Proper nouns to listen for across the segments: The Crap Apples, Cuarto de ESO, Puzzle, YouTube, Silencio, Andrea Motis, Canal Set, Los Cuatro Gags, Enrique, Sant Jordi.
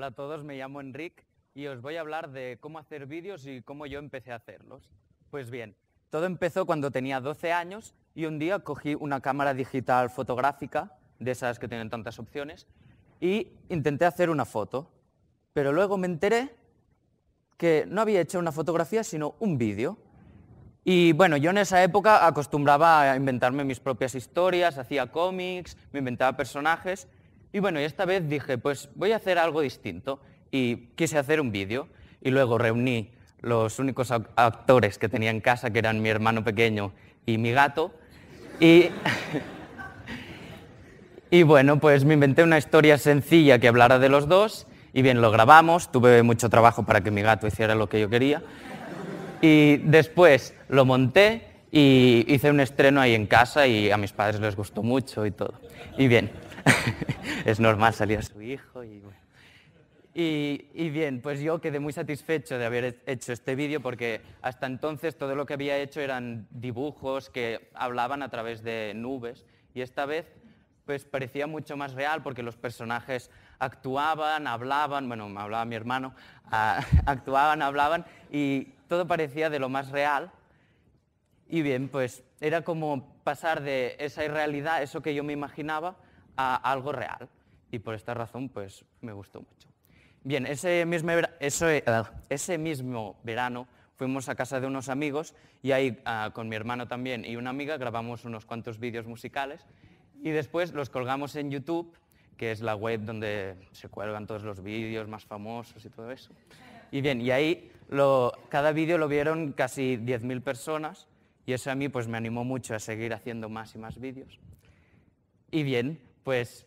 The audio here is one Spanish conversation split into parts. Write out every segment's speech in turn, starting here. Hola a todos, me llamo Enrique y os voy a hablar de cómo hacer vídeos y cómo yo empecé a hacerlos. Pues bien, todo empezó cuando tenía 12 años y un día cogí una cámara digital fotográfica, de esas que tienen tantas opciones, y intenté hacer una foto. Pero luego me enteré que no había hecho una fotografía, sino un vídeo. Y bueno, yo en esa época acostumbraba a inventarme mis propias historias, hacía cómics, me inventaba personajes. Y bueno, y esta vez dije, pues voy a hacer algo distinto. Y quise hacer un vídeo. Y luego reuní los únicos actores que tenía en casa, que eran mi hermano pequeño y mi gato. Y bueno, pues me inventé una historia sencilla que hablara de los dos. Y bien, lo grabamos, tuve mucho trabajo para que mi gato hiciera lo que yo quería. Y después lo monté y hice un estreno ahí en casa y a mis padres les gustó mucho y todo. Y bien, es normal, salía su hijo y bueno. Y bien, pues yo quedé muy satisfecho de haber hecho este vídeo porque hasta entonces todo lo que había hecho eran dibujos que hablaban a través de nubes y esta vez pues parecía mucho más real porque los personajes actuaban, hablaban, bueno, me hablaba mi hermano, actuaban, hablaban y todo parecía de lo más real. Y bien, pues era como pasar de esa irrealidad, eso que yo me imaginaba, a algo real. Y por esta razón, pues me gustó mucho. Bien, ese mismo verano fuimos a casa de unos amigos y ahí con mi hermano también y una amiga grabamos unos cuantos vídeos musicales. Y después los colgamos en YouTube, que es la web donde se cuelgan todos los vídeos más famosos y todo eso. Y bien, y ahí cada vídeo lo vieron casi 10.000 personas y eso a mí pues me animó mucho a seguir haciendo más y más vídeos. Y bien, pues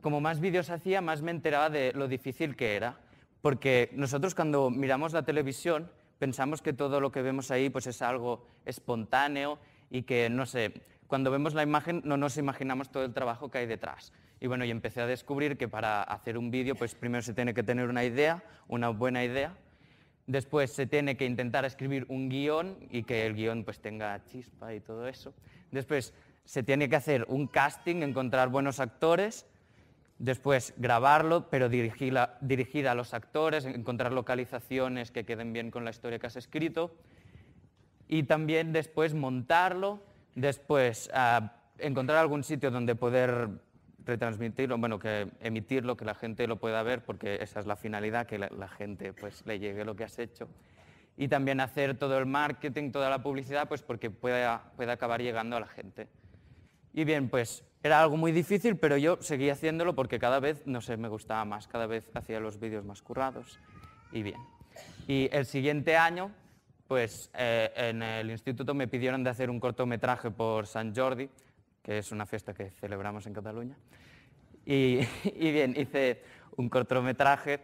como más vídeos hacía, más me enteraba de lo difícil que era, porque nosotros cuando miramos la televisión pensamos que todo lo que vemos ahí pues es algo espontáneo y que, no sé, cuando vemos la imagen no nos imaginamos todo el trabajo que hay detrás. Y bueno, y empecé a descubrir que para hacer un vídeo, pues primero se tiene que tener una idea, una buena idea, después se tiene que intentar escribir un guión y que el guión pues tenga chispa y todo eso. Después se tiene que hacer un casting, encontrar buenos actores, después grabarlo, pero dirigir a los actores, encontrar localizaciones que queden bien con la historia que has escrito y también después montarlo. Después, encontrar algún sitio donde poder retransmitirlo, bueno, que emitirlo, que la gente lo pueda ver, porque esa es la finalidad, que la gente pues, le llegue lo que has hecho. Y también hacer todo el marketing, toda la publicidad, pues porque pueda acabar llegando a la gente. Y bien, pues era algo muy difícil, pero yo seguí haciéndolo porque cada vez, no sé, me gustaba más, cada vez hacía los vídeos más currados. Y bien, y el siguiente año, pues en el instituto me pidieron de hacer un cortometraje por Sant Jordi, que es una fiesta que celebramos en Cataluña. Y bien, hice un cortometraje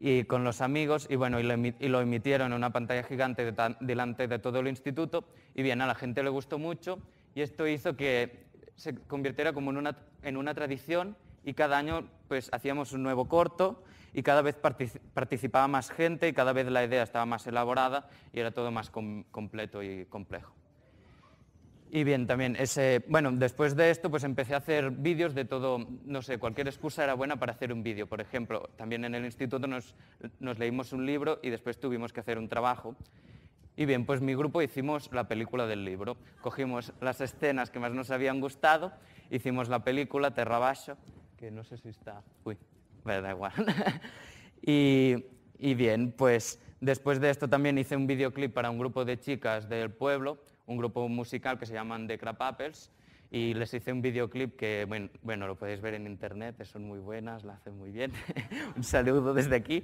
y con los amigos y bueno, y lo emitieron en una pantalla gigante delante de todo el instituto. Y bien, a la gente le gustó mucho y esto hizo que se convirtiera como en una tradición y cada año pues hacíamos un nuevo corto. Y cada vez participaba más gente y cada vez la idea estaba más elaborada y era todo más completo y complejo. Y bien, también bueno, después de esto pues empecé a hacer vídeos de todo, no sé, cualquier excusa era buena para hacer un vídeo. Por ejemplo, también en el instituto nos leímos un libro y después tuvimos que hacer un trabajo. Y bien, pues mi grupo hicimos la película del libro. Cogimos las escenas que más nos habían gustado, hicimos la película Terra Baixa, que no sé si está... Uy. Bueno, da igual. Y bien, pues después de esto también hice un videoclip para un grupo de chicas del pueblo, un grupo musical que se llaman The Crap Apples, y les hice un videoclip que, bueno, lo podéis ver en internet, son muy buenas, la hacen muy bien. Un saludo desde aquí.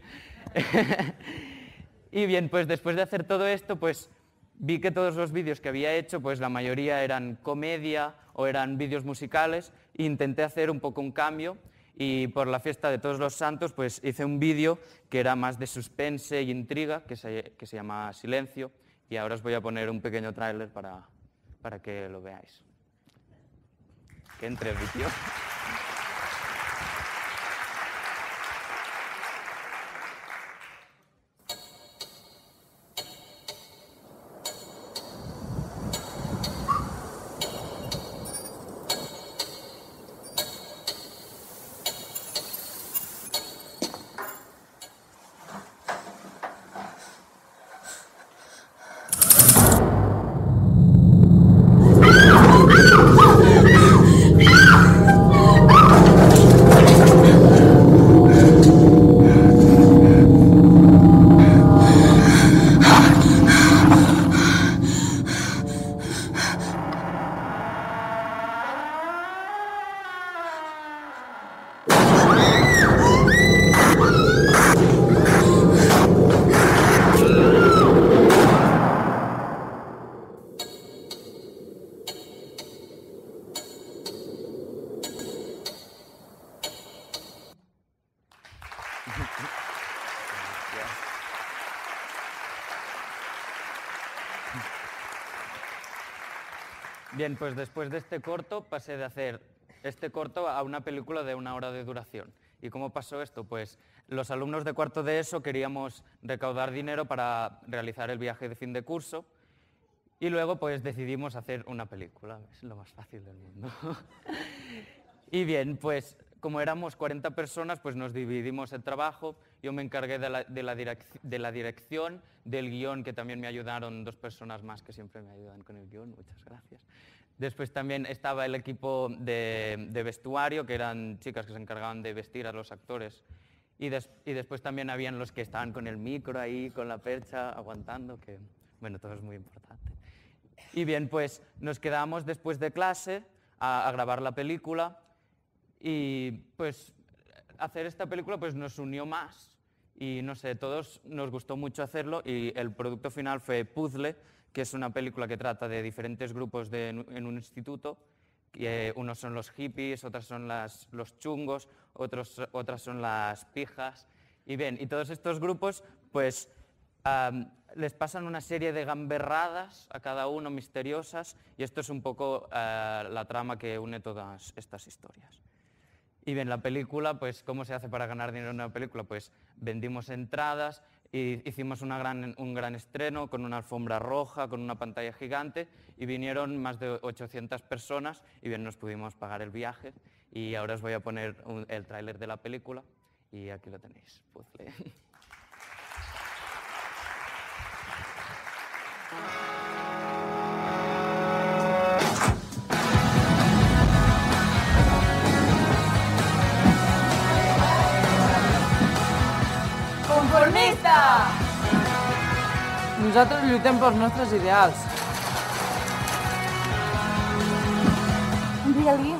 Y bien, pues después de hacer todo esto, pues vi que todos los vídeos que había hecho, pues la mayoría eran comedia o eran vídeos musicales, e intenté hacer un poco un cambio. Y por la fiesta de Todos los Santos pues hice un vídeo que era más de suspense y intriga, que se llama Silencio, y ahora os voy a poner un pequeño tráiler para que lo veáis. Que entre el vídeo. Bien, pues después de este corto pasé de hacer este corto a una película de 1 hora de duración. ¿Y cómo pasó esto? Pues los alumnos de cuarto de ESO queríamos recaudar dinero para realizar el viaje de fin de curso y luego pues decidimos hacer una película. Es lo más fácil del mundo. Y bien, pues como éramos 40 personas, pues nos dividimos el trabajo. Yo me encargué de la dirección, del guión, que también me ayudaron 2 personas más que siempre me ayudan con el guión. Muchas gracias. Después también estaba el equipo de vestuario, que eran chicas que se encargaban de vestir a los actores. Y después también habían los que estaban con el micro ahí, con la percha, aguantando, que bueno, todo es muy importante. Y bien, pues nos quedábamos después de clase a grabar la película y pues hacer esta película pues nos unió más. Y no sé, todos nos gustó mucho hacerlo y el producto final fue Puzzle, que es una película que trata de diferentes grupos en un instituto. Unos son los hippies, otros son los chungos, otras son las pijas. Y bien, y todos estos grupos pues les pasan una serie de gamberradas a cada uno misteriosas y esto es un poco la trama que une todas estas historias. Y bien, la película, pues ¿cómo se hace para ganar dinero en una película? Pues vendimos entradas. Y hicimos un gran estreno con una alfombra roja, con una pantalla gigante y vinieron más de 800 personas y bien nos pudimos pagar el viaje. Y ahora os voy a poner el tráiler de la película y aquí lo tenéis, Puzzle. Nosaltres lluitem pels nostres ideals. Digue-li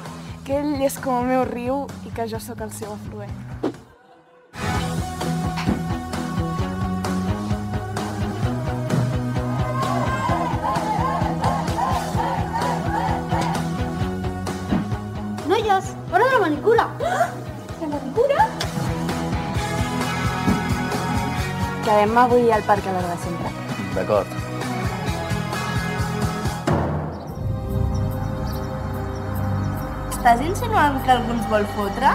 que ell és com el meu riu i que jo sóc el seu afluent. Noies, fora la manicura! La manicura? Quedem avui al parc a l'hora de sempre. D'acord. Estàs insinuant que algú ens vol fotre?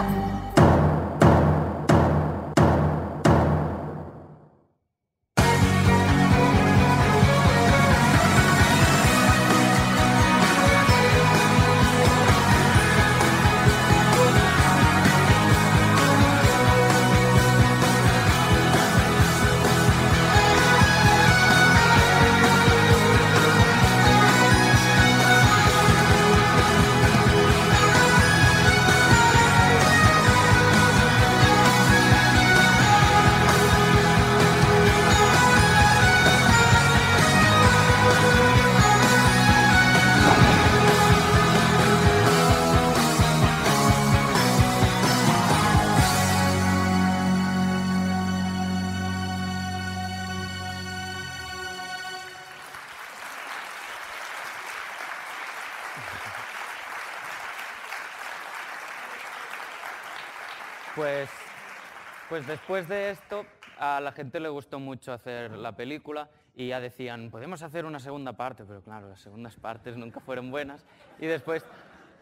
Pues después de esto, a la gente le gustó mucho hacer la película y ya decían, podemos hacer una segunda parte, pero claro, las segundas partes nunca fueron buenas. Y después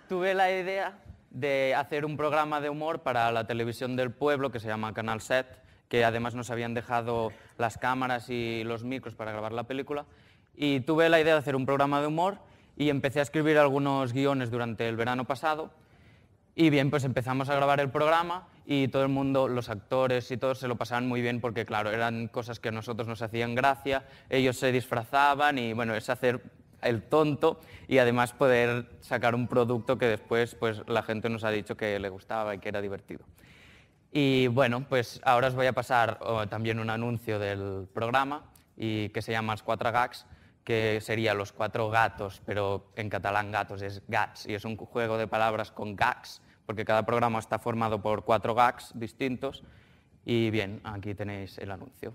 tuve la idea de hacer un programa de humor para la televisión del pueblo que se llama Canal Set, que además nos habían dejado las cámaras y los micros para grabar la película. Y tuve la idea de hacer un programa de humor y empecé a escribir algunos guiones durante el verano pasado. Y bien, pues empezamos a grabar el programa y todo el mundo, los actores y todos se lo pasaban muy bien porque, claro, eran cosas que a nosotros nos hacían gracia, ellos se disfrazaban y, bueno, es hacer el tonto y además poder sacar un producto que después pues, la gente nos ha dicho que le gustaba y que era divertido. Y, bueno, pues ahora os voy a pasar también un anuncio del programa y que se llama Los Cuatro Gags, que sería Los Cuatro Gatos, pero en catalán gatos es gats y es un juego de palabras con gags, porque cada programa está formado por 4 gags distintos. Y bien, aquí tenéis el anuncio.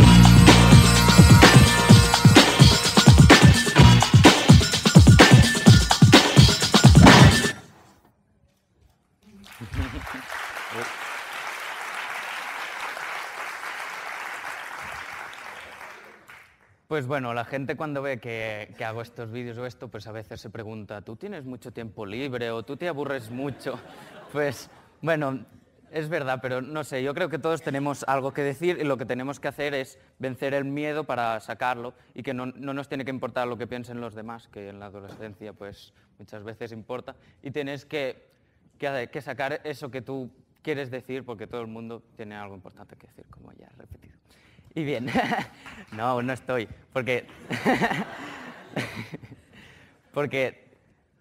Pues bueno, la gente cuando ve que hago estos vídeos o esto, pues a veces se pregunta, ¿tú tienes mucho tiempo libre o tú te aburres mucho? Pues bueno, es verdad, pero no sé, yo creo que todos tenemos algo que decir y lo que tenemos que hacer es vencer el miedo para sacarlo y que no nos tiene que importar lo que piensen los demás, que en la adolescencia pues muchas veces importa, y tienes que sacar eso que tú quieres decir porque todo el mundo tiene algo importante que decir, como ya he repetido. Y bien, no, no estoy, porque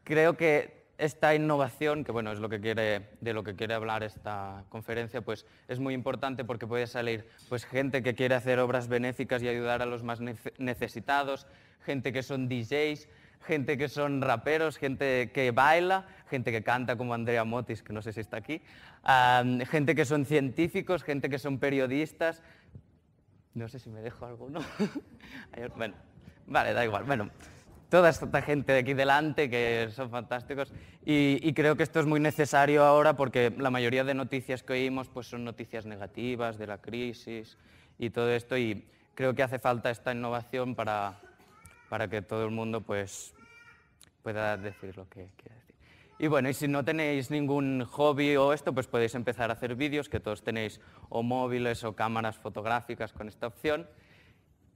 creo que esta innovación, que bueno, es lo que quiere, de lo que quiere hablar esta conferencia, pues es muy importante porque puede salir pues, gente que quiere hacer obras benéficas y ayudar a los más necesitados, gente que son DJs, gente que son raperos, gente que baila, gente que canta como Andrea Motis, que no sé si está aquí, gente que son científicos, gente que son periodistas. No sé si me dejo alguno. Bueno, vale, da igual. Bueno, toda esta gente de aquí delante que son fantásticos y creo que esto es muy necesario ahora porque la mayoría de noticias que oímos pues son noticias negativas de la crisis y todo esto y creo que hace falta esta innovación para que todo el mundo pues, pueda decir lo que quiera decir. Y bueno, y si no tenéis ningún hobby o esto, pues podéis empezar a hacer vídeos, que todos tenéis o móviles o cámaras fotográficas con esta opción.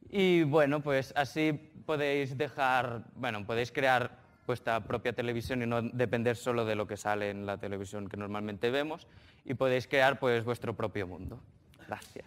Y bueno, pues así podéis dejar, bueno, podéis crear vuestra propia televisión y no depender solo de lo que sale en la televisión que normalmente vemos, y podéis crear pues vuestro propio mundo. Gracias.